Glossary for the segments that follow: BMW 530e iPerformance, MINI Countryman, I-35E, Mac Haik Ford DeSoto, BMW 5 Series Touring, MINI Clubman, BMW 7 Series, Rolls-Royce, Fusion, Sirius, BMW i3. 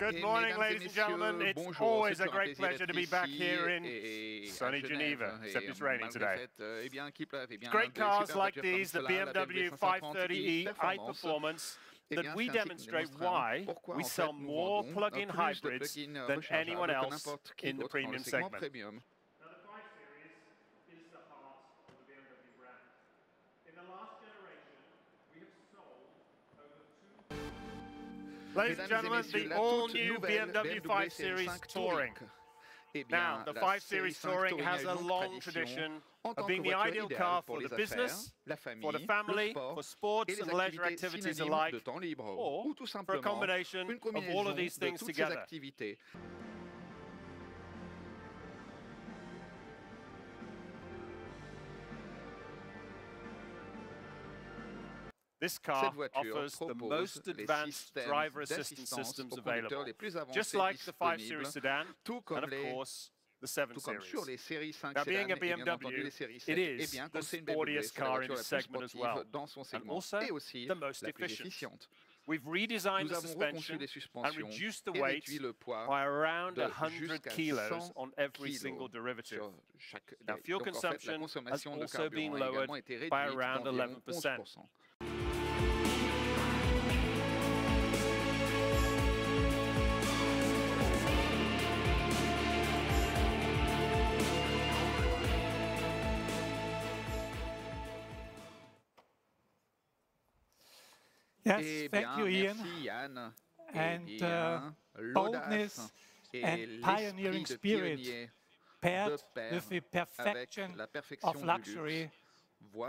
Good morning, ladies and gentlemen. It's always a great pleasure to be back here in sunny Geneva, except it's raining today. Great cars like these, the BMW 530e iPerformance, that we demonstrate why we sell more plug-in hybrids than anyone else in the premium segment. Now, the 5 Series is the heart of the BMW brand. In the last generation, we have sold over 2. Ladies and gentlemen, the all-new BMW 5 Series Touring. Now, the 5 Series Touring has a long tradition of being the ideal car for the business, for the family, for sports and leisure activities alike, or for a combination of all of these things together. This car offers the most advanced driver assistance systems available, just like the 5 Series sedan and, of course, the 7 Series. Now, being a BMW, it is the sportiest car in its segment as well, and also the most efficient. We've redesigned the suspension and reduced the weight by around 100 kilos on every single derivative. Now, fuel consumption has also been lowered by around 11%. Yes, thank you, Ian. And boldness and pioneering spirit paired with the perfection of luxury.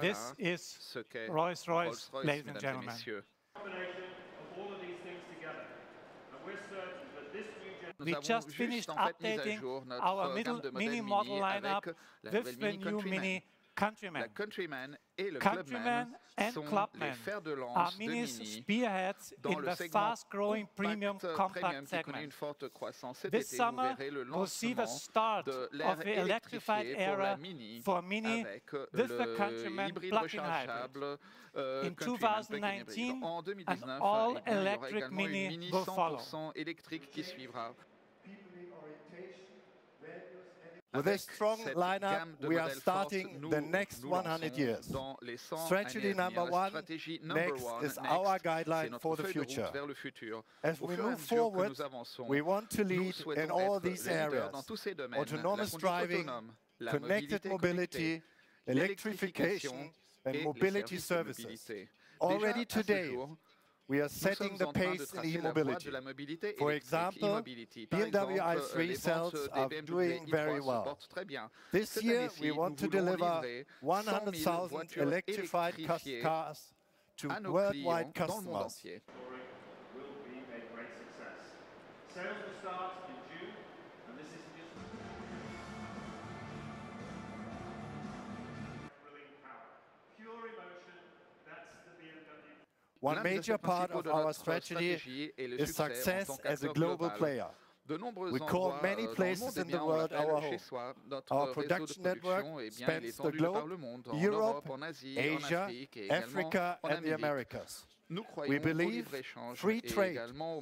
This is Rolls-Royce, ladies and gentlemen. We just finished updating our MINI model lineup with the new MINI Countryman and Clubman are MINI's spearheads in the fast-growing premium compact segment. This summer we'll see the start of the electrified era for MINI with the Countryman plug-in hybrid. In 2019, an all-electric MINI will follow. With a strong lineup, we are starting the next 100 years. Strategy number one, next, is our guideline for the future. As we move forward, we want to lead in all these areas: autonomous driving, connected mobility, electrification, and mobility services. Already today, we are setting the pace in e-mobility. For example, BMW i3 cells are doing very well. This year, we want to deliver 100,000 electrified cars to worldwide customers. Touring will be a great success. Sales will start in June, and this is just thrilling power, pure emotion. That's the BMW. One major part of our strategy is success as a global player. We call many places in the world our home. Our production network spans the globe, Europe, Asia, Africa, and the Americas. We believe free trade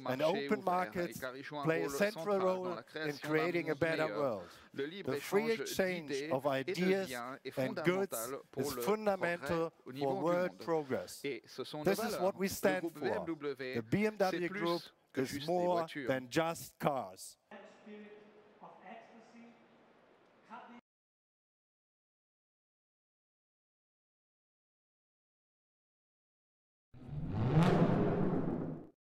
and open markets play a central role in creating a better world. The free exchange of ideas and goods is fundamental for world progress. This is what we stand for. The BMW Group is more than just cars.